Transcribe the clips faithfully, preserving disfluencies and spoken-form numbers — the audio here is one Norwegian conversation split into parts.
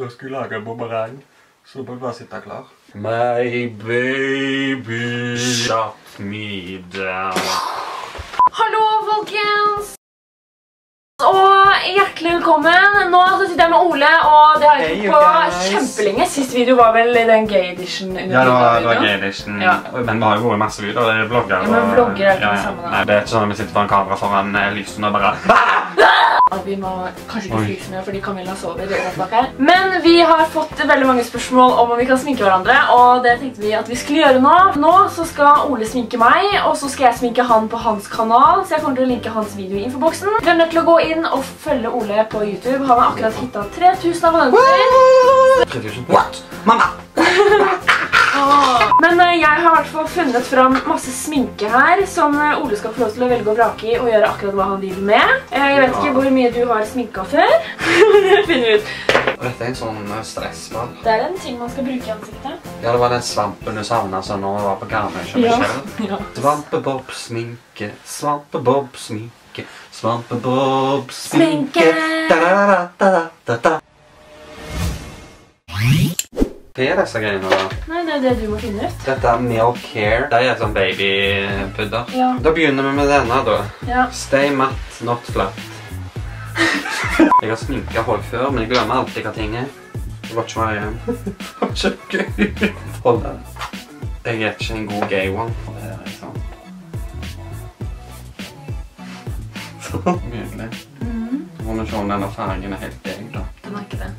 når jeg skulle lage en boomerang, så burde bare sitte klar. My baby shut me down. Hallo folkens! Og hjertelig velkommen. Nå sitter jeg med Ole, og det har jeg gjort på kjempelenge. Sist video var vel den gay edition. Ja, det var, det var gay edition. Ja. Men vi har jo vært masse videoer, det er vlogger. Ja, men vlogger er ikke ja, ja. det samme da. Nei, det er ikke sånn at vi sitter på en kamera foran lysene og bare vi må kanskje ikke fryse med, fordi Camilla sover bak her. Men vi har fått veldig mange spørsmål om om vi kan sminke hverandre, og det tenkte vi at vi skulle gjøre nå. Nå så skal Ole sminke meg, og så skal jeg sminke han på hans kanal, så jeg kommer til å linke hans video i infoboksen. Dere er nødt til å gå inn og følge Ole på YouTube. Han har akkurat hittet tre tusen abonnenter. tre tusen? What? Mamma! Men jeg har i hvert fall funnet fram masse sminke her, som Ole skal få lov til å velge og vrake i og gjøre akkurat hva han vil med. Jeg vet ikke hvor mye du har sminka før, men det finner vi ut. Og dette er en sånn stressball. Det er en ting man skal bruke i ansiktet. Ja, det var den svampen du savnet sånn når du var på Garmin. Ja, ja. Svampebob, sminke, svampebob, sminke, svampebob, sminke, da-da-da-da-da-da-da. Hva er disse greiene da? Nei, det er det du må finne ut. Dette er Milk Hair. Det er sånn babypudder. Ja. Da begynner vi med denne da. Ja. Stay matte, not flat. Jeg har sminket folk før, men jeg glemmer alltid hva ting er. Watch my arm. Watch my gøy. Hold den. Jeg er ikke en god gay one. Det er det sånn. Sånn, nydelig. Mm. Så må vi se om denne fargen er helt gøy da. Den er ikke det.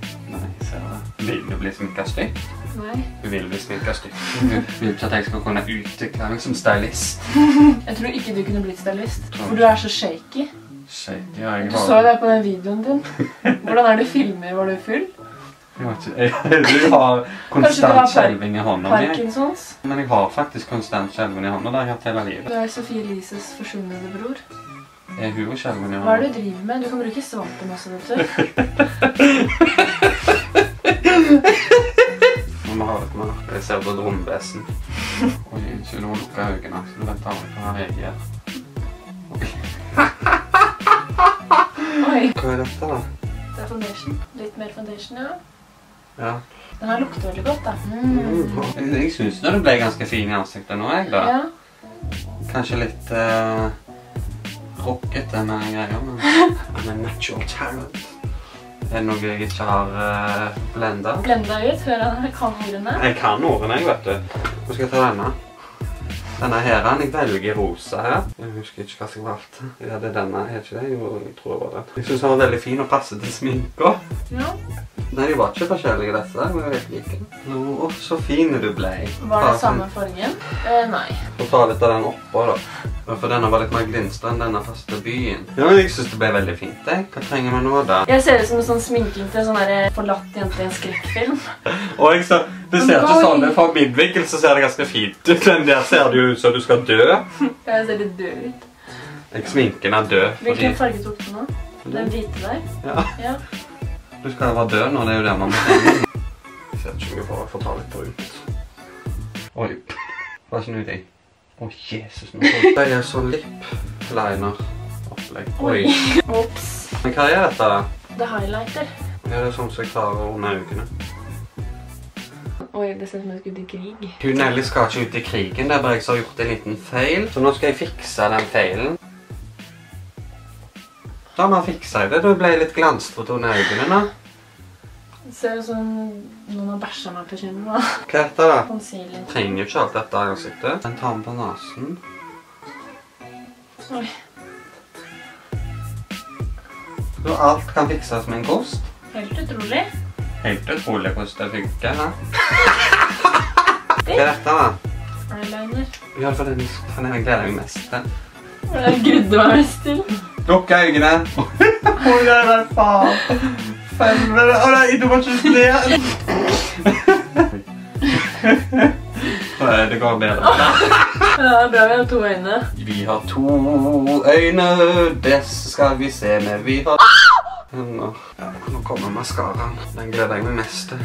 Vil du bli sminket stygt? Nei. Du vil bli sminket stygt. Du vil ikke at jeg skal kunne utvikle meg som stylist. Jeg tror ikke du kunne blitt stylist, for du er så shaky. Shaky, ja, jeg var... Du så det på den videoen din. Hvordan er det filmer? Var du full? Jeg var ikke... Jeg, du har konstant skjelving i hånden. Parkinsons? Men jeg har faktisk konstant skjelving i hånden, det har jeg hatt hele livet. Du er Sofie Lises forsvunne bror. Jeg har jo skjelving i hånden. Hva er det du driver med? Du kan bruke svampen også, vet du. Nå har vi et mørke, jeg ser på et romvesen. Oi, ikke noe lukker øynene, så du vet aldri hva jeg gjør. Oi. Hva er dette da? Det er foundation. Litt mer foundation, ja. Ja. Den her lukter veldig godt da. Mm. Jeg, jeg synes det ble ganske fin i ansiktet nå, jeg da. Ja. Kanskje litt uh, rocket denne greia, men I'm a natural talent. Er det noe jeg ikke har uh, blenda? Blenda ut, hører han, jeg kan ordene. Jeg kan ordene, jeg vet du. Nå skal jeg ta denne. Denne her, jeg velger rosa her. Jeg husker ikke hva jeg valgte. Ja, det er denne, er ikke det? Jo, jeg tror det var det. Jeg synes den var veldig fin og passet til sminka. Ja. Nei, de var ikke forskjellige disse, men jeg vet ikke. Nå, no, så fine du ble. Var det samme fargen? Uh, nei. Så ta litt av den oppå da. For denne var litt mer glinstrende enn denne faste byen. Ja, men jeg synes det ble veldig fint, jeg. Hva trenger man nå da? Jeg ser ut som en sånn sminking til en sånn der forlatt jente i en skrekkfilm. Og jeg ser, du ser ikke sånn, men for midvinkel så ser det ganske fint ut. Men der ser du ut som du skal dø. Jeg ser litt død ut. Jeg sminken er død. Hvilken farge tok du nå? Den hvite der? Ja. Ja. Du skal være død nå, det er jo det man trenger. Jeg ser ikke mye for å få ta litt på ut. Oi, hva er sånn ut i? Åh, oh, Jesus, nå får jeg en sånn lip-liner-opplegg. Oi. Ops. Men hva er dette da? Det er highlighter. Ja, det er sånn som jeg klarer under ukene. Oi, det ser ut som jeg skal ut i krig. Hun Nelly skal ikke ut i krigen, det er bare jeg som har gjort en liten feil. Så nå skal jeg fikse den feilen. Da må jeg fikse det, du ble litt glansfot under øynene nå. Det ser ut som noen har bæsjet meg på kinnet da. Hva er dette da? Concealer. Trenger jo ikke alt dette i ansiktet. Den tar med på nasen. Oi. Så alt kan fikses med en kost? Helt utrolig. Helt utrolig hvordan det funker, ja. Hva er dette da? Eyeliner. Ja, for den gleder jeg meg mest til. Jeg grudde meg mest til. Lukk øynene. Hvor er det faen? Femmer. Å nei, du må ikke sne. Det går bedre. Det er bra, vi har to øyne. Vi har to øyne. Det skal vi se med. Vi har... Nå, ja, nå kommer mascaraen. Den gleder jeg meg mest til.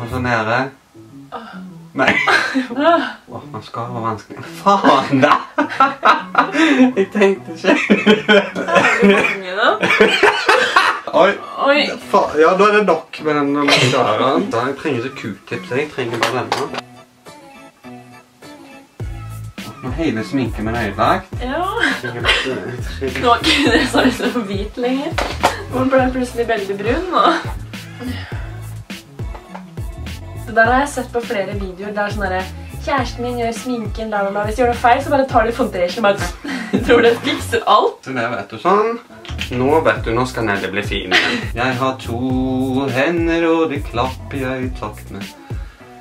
Og så nede. Nei. Åh, mascara var vanskelig. Faen da! Jeg tenkte ikke. Det er veldig mange da. Oi. Oi. Ja, da er det nok med den maskaraen. Da jeg trenger ikke Q-tips, jeg trenger bare denne. Nå hele sminken min er ødelagt. Ja. Nå er ikke det så litt for hvit lenger. Nå ble jeg plutselig veldig brun nå. Så der har jeg sett på flere videoer, det er sånn der kjæresten min gjør sminken, la la la. Hvis de gjør det feil, så bare tar de foundation og bare tror det fikser alt. Så det vet du sånn. Nå vet du, nå skal Nelly bli fin igjen. Jeg har to hender, og de klapper jeg i takt med.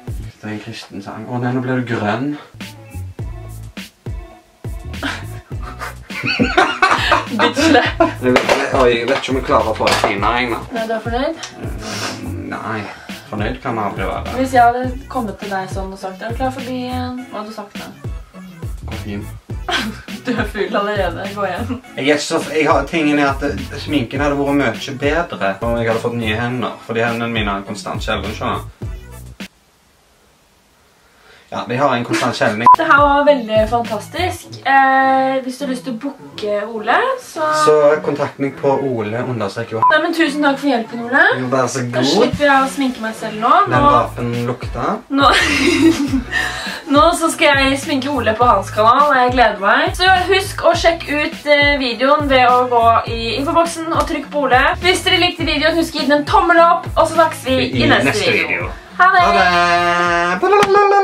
Det er en kristen sang. Å nei, nå blir du grønn. Bitchle. Oi, jeg vet ikke om jeg klarer på det fine egna. Nei, du er fornøyd? Nei. Fornøyd kan man aldri være. Hvis jeg hadde kommet til deg sånn og sagt, er du klar for byen? Hva hadde du sagt da? Gå hjem. Du er full allerede, gå hjem. Jeg er så, jeg har, tingen er at sminken hadde vært mye bedre om jeg hadde fått nye hender. Fordi hendene mine har en konstant skjelven, skjønner. Ja, vi har en konstant kjelning. Dette var veldig fantastisk. Eh, hvis du har lyst til å booke Ole, så... Så kontakt meg på Ole understreker jo. Nei, men tusen takk for hjelpen, Ole. Jo, vær så god. Da slipper jeg å sminke meg selv nå. Nå... Den rapen lukter. Nå... nå så skal jeg sminke Ole på hans kanal, og jeg gleder meg. Så husk å sjekke ut videoen ved å gå i infoboksen og trykke på Ole. Hvis dere likte videoen, husk å gi den en tommel opp, og så snakkes vi i, I neste, neste video. video. Ha det! Ha det!